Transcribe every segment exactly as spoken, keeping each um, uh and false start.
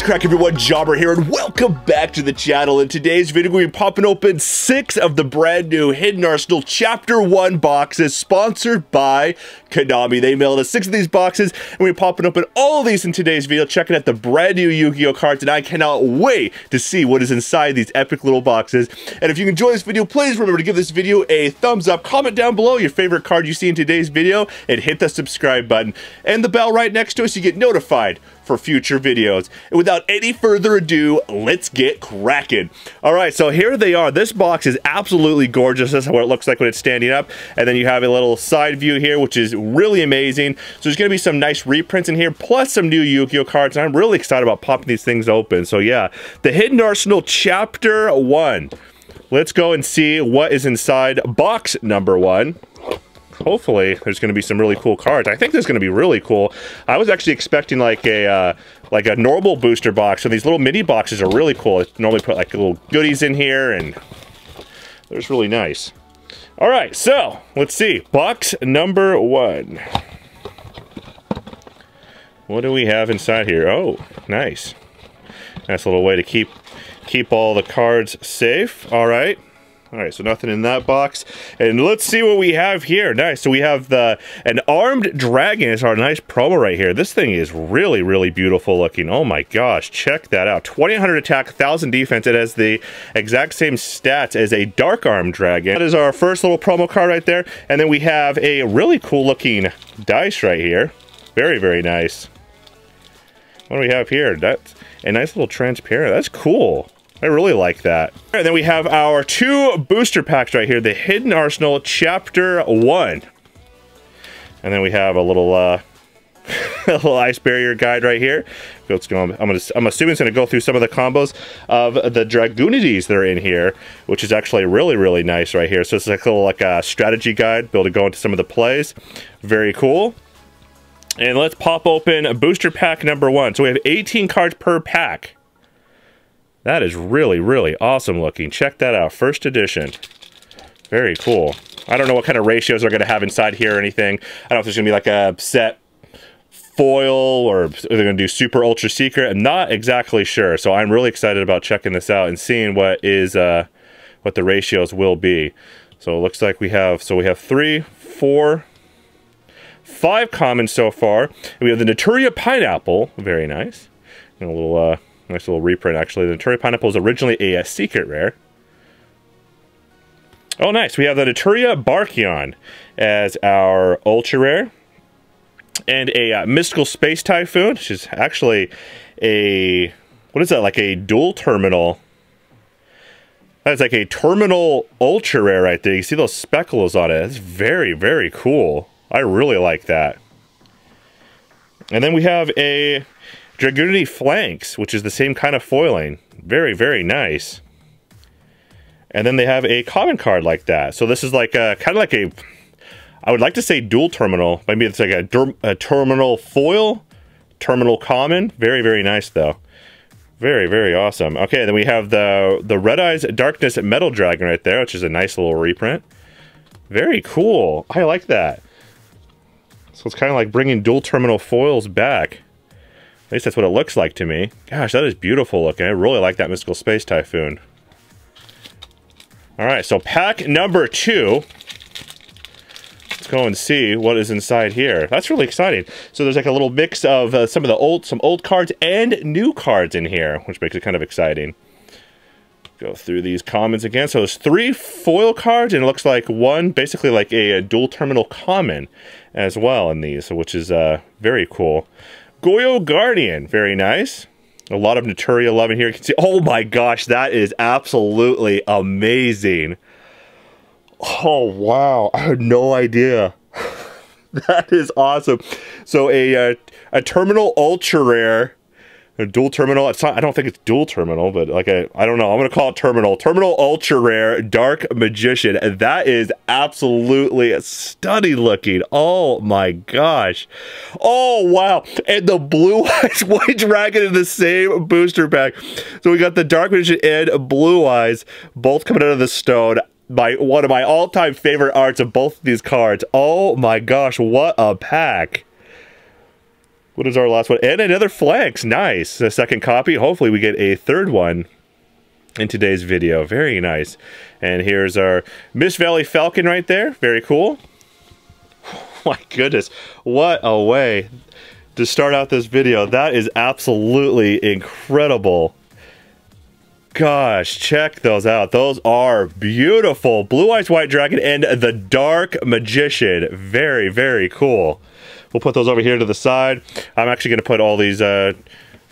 What's crack everyone, Jobber here, and welcome back to the channel. In today's video, we'll be popping open six of the brand new Hidden Arsenal Chapter One boxes sponsored by Konami. They mailed us six of these boxes, and we're popping open all of these in today's video, checking out the brand new Yu-Gi-Oh cards, and I cannot wait to see what is inside these epic little boxes. And if you enjoy this video, please remember to give this video a thumbs up, comment down below your favorite card you see in today's video, and hit the subscribe button and the bell right next to us so you get notified for future videos. And without any further ado, let's get cracking. All right, so here they are. This box is absolutely gorgeous. That's what it looks like when it's standing up. And then you have a little side view here, which is really amazing. So there's gonna be some nice reprints in here, plus some new Yu-Gi-Oh cards. And I'm really excited about popping these things open. So yeah, the Hidden Arsenal Chapter One. Let's go and see what is inside box number one. Hopefully there's going to be some really cool cards. I think there's going to be really cool. I was actually expecting like a uh, like a normal booster box, so these little mini boxes are really cool. It's normally put like little goodies in here, and they're really nice. All right, so let's see. Box number one. What do we have inside here? Oh, nice. Nice little way to keep keep all the cards safe. All right. All right, so nothing in that box. And let's see what we have here. Nice, so we have the an Armed Dragon. It's our nice promo right here. This thing is really, really beautiful looking. Oh my gosh, check that out. twenty-eight hundred attack, one thousand defense. It has the exact same stats as a Dark Armed Dragon. That is our first little promo card right there. And then we have a really cool looking dice right here. Very, very nice. What do we have here? That's a nice little transparent. That's cool. I really like that. And then we have our two booster packs right here, the Hidden Arsenal Chapter One. And then we have a little uh, a little ice barrier guide right here. Let's go. I'm, gonna, I'm assuming it's gonna go through some of the combos of the Dragunities that are in here, which is actually really, really nice right here. So it's like a little like a strategy guide, be able to go into some of the plays. Very cool. And let's pop open booster pack number one. So we have eighteen cards per pack. That is really, really awesome looking. Check that out, first edition. Very cool. I don't know what kind of ratios they're gonna have inside here or anything. I don't know if there's gonna be like a set foil or they're gonna do super ultra secret. I'm not exactly sure. So I'm really excited about checking this out and seeing what is, uh, what the ratios will be. So it looks like we have, so we have three, four, five commons so far. And we have the Naturia Pineapple, very nice. And a little, uh, nice little reprint, actually. The Naturia Pineapple is originally a, a secret rare. Oh, nice. We have the Naturia Barkion as our ultra rare. And a uh, Mystical Space Typhoon, which is actually a... What is that? Like a dual terminal. That's like a terminal ultra rare right there. You see those speckles on it. It's very, very cool. I really like that. And then we have a... Dragunity Flanks, which is the same kind of foiling. Very, very nice. And then they have a common card like that. So this is like a, kind of like a, I would like to say dual terminal. Maybe it's like a, a terminal foil, terminal common. Very, very nice though. Very, very awesome. Okay, then we have the, the Red Eyes Darkness Metal Dragon right there, which is a nice little reprint. Very cool. I like that. So it's kind of like bringing dual terminal foils back. At least that's what it looks like to me. Gosh, that is beautiful looking. I really like that Mystical Space Typhoon. All right, so pack number two. Let's go and see what is inside here. That's really exciting. So there's like a little mix of uh, some of the old, some old cards and new cards in here, which makes it kind of exciting. Go through these commons again. So there's three foil cards, and it looks like one, basically like a, a dual terminal common as well in these, which is uh, very cool. Goyo Guardian, very nice. A lot of Naturia love in here. You can see, oh my gosh, that is absolutely amazing. Oh wow, I had no idea. That is awesome. So a uh, a terminal ultra rare, a dual terminal. It's not. I don't think it's dual terminal, but like a, I don't know. I'm gonna call it terminal. Terminal ultra rare Dark Magician. That is absolutely stunning looking. Oh my gosh. Oh wow. And the Blue Eyes White Dragon in the same booster pack. So we got the Dark Magician and Blue Eyes both coming out of the stone. My one of my all-time favorite arts of both of these cards. Oh my gosh, what a pack. What is our last one? And another Flanks. Nice. A second copy. Hopefully we get a third one in today's video. Very nice. And here's our Mist Valley Falcon right there. Very cool. My goodness. What a way to start out this video. That is absolutely incredible. Gosh, check those out. Those are beautiful. Blue Eyes White Dragon and the Dark Magician. Very, very cool. We'll put those over here to the side. I'm actually going to put all these uh,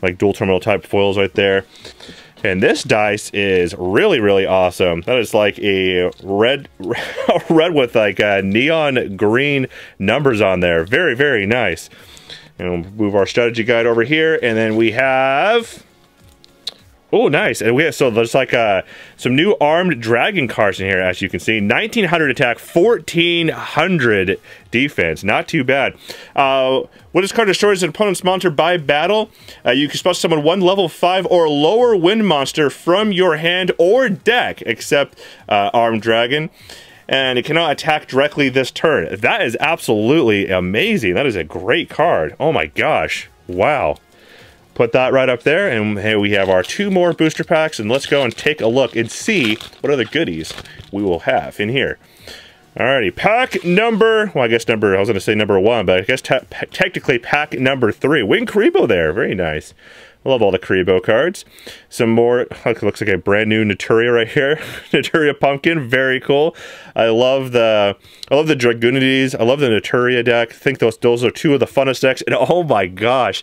like dual terminal type foils right there. And this dice is really, really awesome. That is like a red, red with like uh, neon green numbers on there. Very, very nice. And we'll move our strategy guide over here. And then we have... Oh, nice. And we have, so there's like uh, some new Armed Dragon cards in here, as you can see. nineteen hundred attack, fourteen hundred defense. Not too bad. Uh, when this card destroys an opponent's monster by battle, uh, you can spell summon one level five or lower wind monster from your hand or deck, except uh, Armed Dragon. And it cannot attack directly this turn. That is absolutely amazing. That is a great card. Oh my gosh. Wow. Put that right up there, and here we have our two more booster packs, and let's go and take a look and see what other goodies we will have in here. Alrighty, pack number, well I guess number, I was going to say number one, but I guess te technically pack number three. Wing Karibo there, very nice. I love all the Karibo cards. Some more, looks like a brand new Naturia right here. Naturia Pumpkin, very cool. I love the, I love the Dragunities, I love the Naturia deck. I think those, those are two of the funnest decks, and oh my gosh.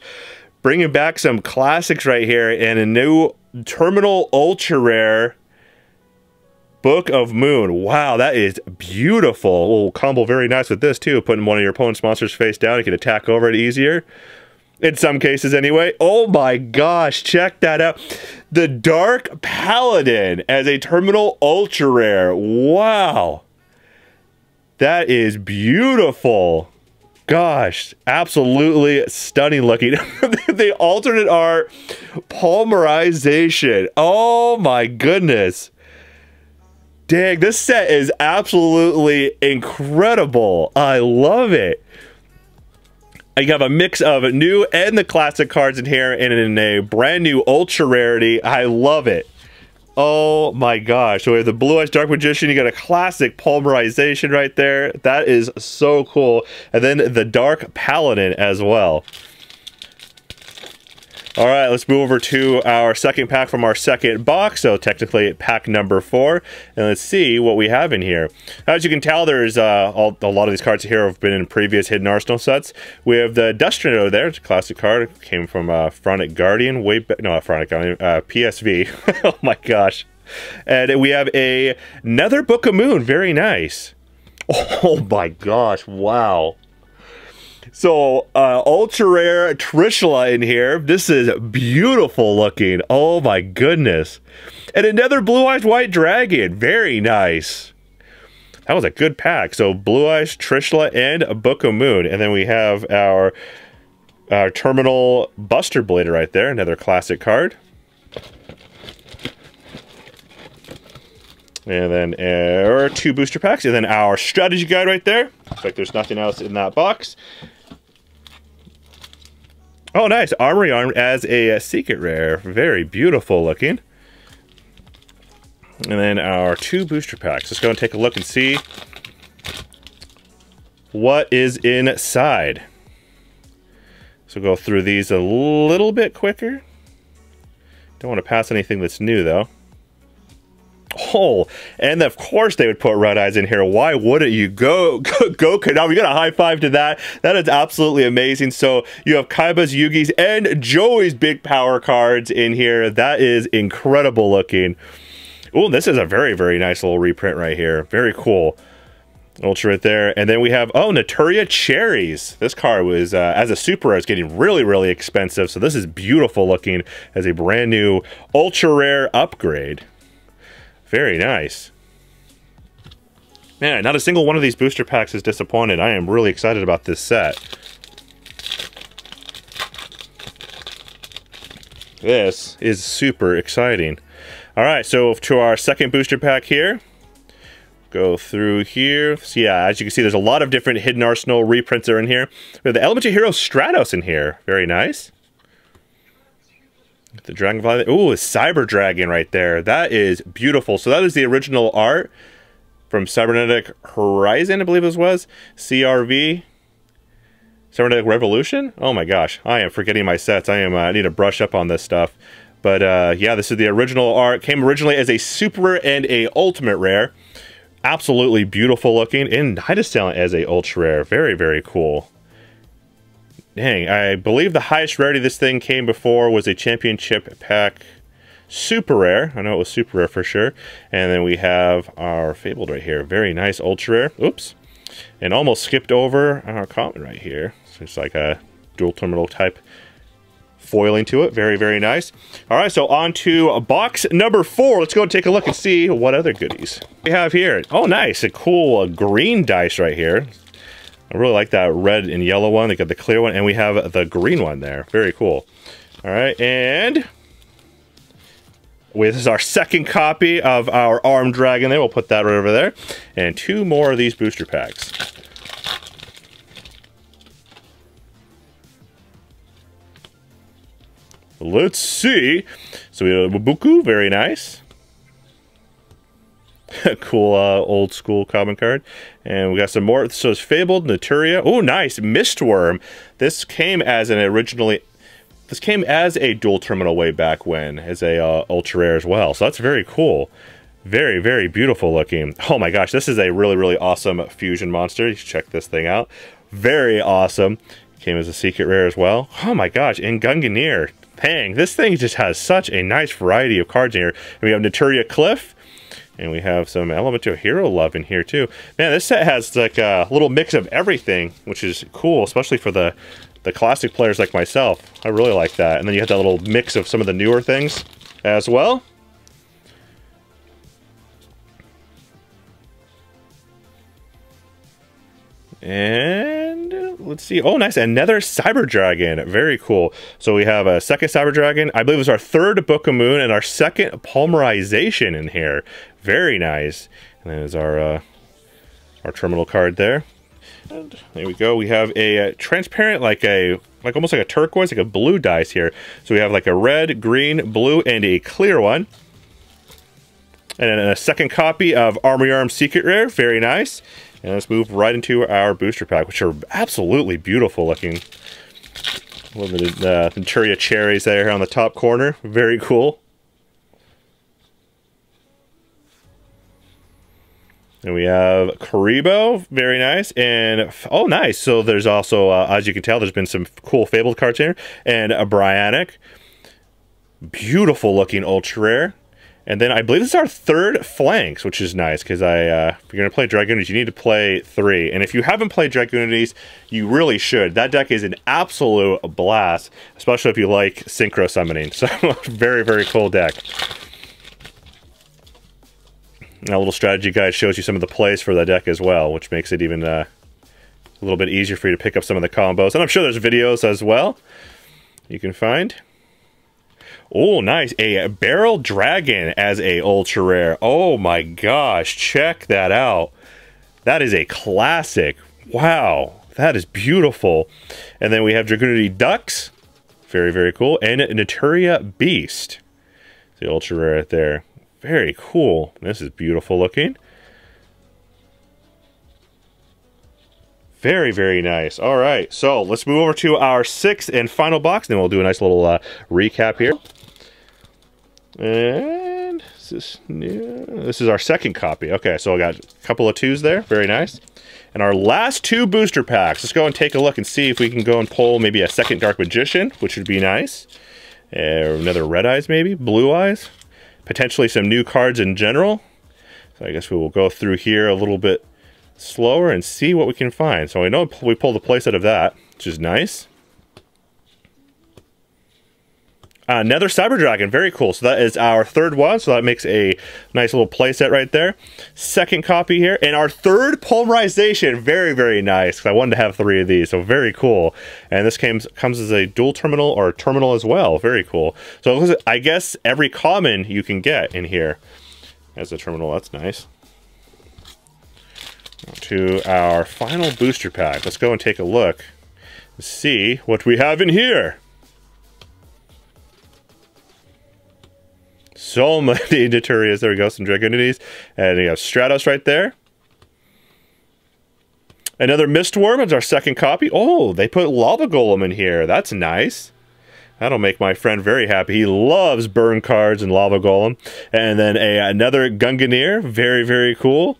Bringing back some classics right here and a new Terminal Ultra Rare Book of Moon. Wow, that is beautiful. We'll combo very nice with this too. Putting one of your opponent's monsters face down, you can attack over it easier. In some cases anyway. Oh my gosh, check that out. The Dark Paladin as a Terminal Ultra Rare. Wow. That is beautiful. Gosh, absolutely stunning looking. The alternate art, Polymerization. Oh my goodness. Dang, this set is absolutely incredible. I love it. You have a mix of new and the classic cards in here and in a brand new ultra rarity. I love it. Oh my gosh. So we have the Blue Eyes Dark Magician. You got a classic Polymerization right there. That is so cool. And then the Dark Paladin as well. All right, let's move over to our second pack from our second box. So technically pack number four. And let's see what we have in here. As you can tell, there's uh, all, a lot of these cards here have been in previous Hidden Arsenal sets. We have the Dustrino there. It's a classic card. It came from uh, Fabled Guardian. Way back, no, not Fabled Guardian. Uh, P S V. Oh my gosh. And we have a, another Book of Moon. Very nice. Oh my gosh. Wow. So, uh, ultra rare Trishla in here. This is beautiful looking. Oh my goodness. And another Blue Eyes White Dragon. Very nice. That was a good pack. So, Blue Eyes, Trishla, and a Book of Moon. And then we have our, our Terminal Buster Blader right there. Another classic card. And then our two booster packs. And then our strategy guide right there. Looks like there's nothing else in that box. Oh, nice. Armory Arm as a, a secret rare. Very beautiful looking. And then our two booster packs. Let's go and take a look and see what is inside. So go through these a little bit quicker. Don't want to pass anything that's new, though. Oh, and of course they would put Red Eyes in here. Why wouldn't you? Go, go, go Konami. You got a high five to that. That is absolutely amazing. So you have Kaiba's, Yugi's, and Joey's big power cards in here. That is incredible looking. Oh, this is a very, very nice little reprint right here. Very cool. Ultra right there. And then we have, oh, Naturia Cherries. This card was, uh, as a super rare, it's getting really, really expensive. So this is beautiful looking as a brand new ultra rare upgrade. Very nice. Man, not a single one of these booster packs is disappointed. I am really excited about this set. This is super exciting. All right, so to our second booster pack here. Go through here. So yeah, as you can see, there's a lot of different Hidden Arsenal reprints are in here. We have the Elemental Hero Stratos in here. Very nice. The Dragonfly. Ooh, a Cyber Dragon right there. That is beautiful. So that is the original art from Cybernetic Horizon, I believe it was. C R V. Cybernetic Revolution? Oh my gosh. I am forgetting my sets. I am. Uh, I need to brush up on this stuff. But uh, yeah, this is the original art. Came originally as a super and a ultimate rare. Absolutely beautiful looking, and highest talent as a ultra rare. Very, very cool. Dang, I believe the highest rarity this thing came before was a championship pack super rare. I know it was super rare for sure. And then we have our Fabled right here. Very nice ultra rare. Oops. And almost skipped over our common right here. So it's like a dual terminal type foiling to it. Very, very nice. All right, so on to box number four. Let's go and take a look and see what other goodies we have here. Oh, nice. A cool green dice right here. I really like that red and yellow one. They got the clear one, and we have the green one there. Very cool. All right, and this is our second copy of our Armed Dragon there. We'll put that right over there. And two more of these booster packs. Let's see. So we have Wubuku, very nice. Cool uh, old school common card. And we got some more. So it's Fabled, Naturia. Oh, nice. Mistworm. This came as an originally, this came as a dual terminal way back when, as a uh, ultra rare as well. So that's very cool. Very, very beautiful looking. Oh my gosh, this is a really, really awesome fusion monster. You should check this thing out. Very awesome. Came as a secret rare as well. Oh my gosh, and Gungnir. Dang, this thing just has such a nice variety of cards in here. And we have Naturia Cliff, and we have some Elemental Hero love in here too. Man, this set has like a little mix of everything, which is cool, especially for the, the classic players like myself. I really like that. And then you have that little mix of some of the newer things as well. And let's see. Oh, nice. Another Cyber Dragon. Very cool. So we have a second Cyber Dragon. I believe it was our third Book of Moon and our second Polymerization in here. Very nice. And then there's our, uh, our terminal card there. And there we go. We have a uh, transparent, like a, like almost like a turquoise, like a blue dice here. So we have like a red, green, blue, and a clear one. And then a second copy of Armory Arm Secret Rare. Very nice. And let's move right into our booster pack, which are absolutely beautiful looking. Limited uh, Naturia Cherries there on the top corner. Very cool. And we have Karibo. Very nice. And, oh, nice. So there's also, uh, as you can tell, there's been some cool Fabled cards here. And a Bryonic. Beautiful looking ultra rare. And then I believe this is our third Flanks, which is nice, because I, uh, if you're going to play Dragunities, you need to play three. And if you haven't played Dragunities, you really should. That deck is an absolute blast, especially if you like Synchro Summoning. So, very, very cool deck. And a little strategy guide shows you some of the plays for that deck as well, which makes it even uh, a little bit easier for you to pick up some of the combos. And I'm sure there's videos as well you can find. Oh, nice. A Barrel Dragon as a ultra rare. Oh my gosh, check that out. That is a classic. Wow, that is beautiful. And then we have Dragunity Ducks. Very, very cool. And Naturia Beast. The ultra rare right there. Very cool. This is beautiful looking. Very, very nice. All right, so let's move over to our sixth and final box, and then we'll do a nice little uh, recap here. And is this new? This is our second copy. Okay, so I got a couple of twos there. Very nice. And our last two booster packs. Let's go and take a look and see if we can go and pull maybe a second Dark Magician, which would be nice. Uh, another Red Eyes maybe, Blue Eyes. Potentially some new cards in general. So I guess we will go through here a little bit slower and see what we can find. So I know we pulled the place out of that, which is nice. Uh, another Cyber Dragon, very cool. So that is our third one, so that makes a nice little playset right there. Second copy here, and our third Polymerization, very, very nice, because I wanted to have three of these, so very cool. And this came, comes as a dual terminal, or terminal as well, very cool. So I guess every common you can get in here as a terminal, that's nice. to our final booster pack. Let's go and take a look and see what we have in here. So many Naturias. There we go, some Dragunities. And we have Stratos right there. Another Mistworm is our second copy. Oh, they put Lava Golem in here. That's nice. That'll make my friend very happy. He loves burn cards and Lava Golem. And then a, another Gungnir. Very, very cool.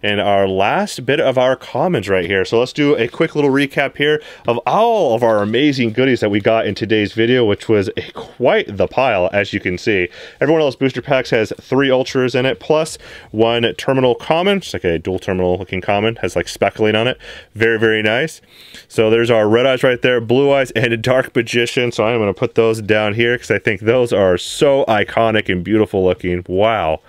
And our last bit of our commons right here. So let's do a quick little recap here of all of our amazing goodies that we got in today's video, which was a, quite the pile, as you can see. Everyone else booster packs has three ultras in it, plus one terminal common. It's like a dual terminal looking common, has like speckling on it. Very, very nice. So there's our Red Eyes right there, Blue Eyes, and a Dark Magician. So I'm going to put those down here because I think those are so iconic and beautiful looking. Wow.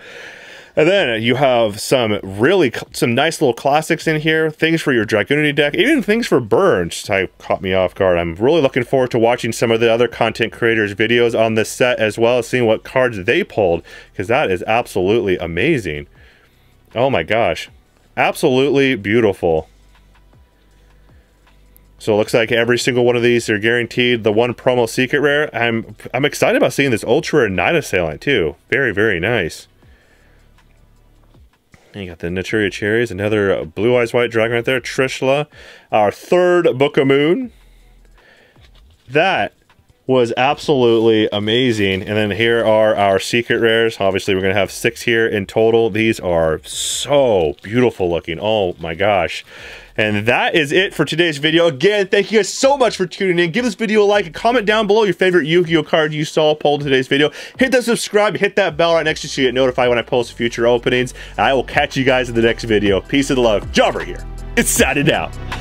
And then you have some really, some nice little classics in here, things for your Dragunity deck, even things for burns. Type caught me off guard. I'm really looking forward to watching some of the other content creators' videos on this set, as well as seeing what cards they pulled, because that is absolutely amazing. Oh my gosh. Absolutely beautiful. So it looks like every single one of these are guaranteed the one promo secret rare. I'm, I'm excited about seeing this Ultra Rare Night Assailant too. Very, very nice. You got the Naturia Cherries, another Blue Eyes White Dragon right there, Trishla, our third Book of Moon. That was absolutely amazing. And then here are our secret rares. Obviously, we're going to have six here in total. These are so beautiful looking. Oh my gosh. And that is it for today's video. Again, thank you guys so much for tuning in. Give this video a like and comment down below your favorite Yu-Gi-Oh card you saw pulled in today's video. Hit that subscribe, hit that bell right next to you so you get notified when I post future openings. And I will catch you guys in the next video. Peace and love. Jobber here. It's signing out.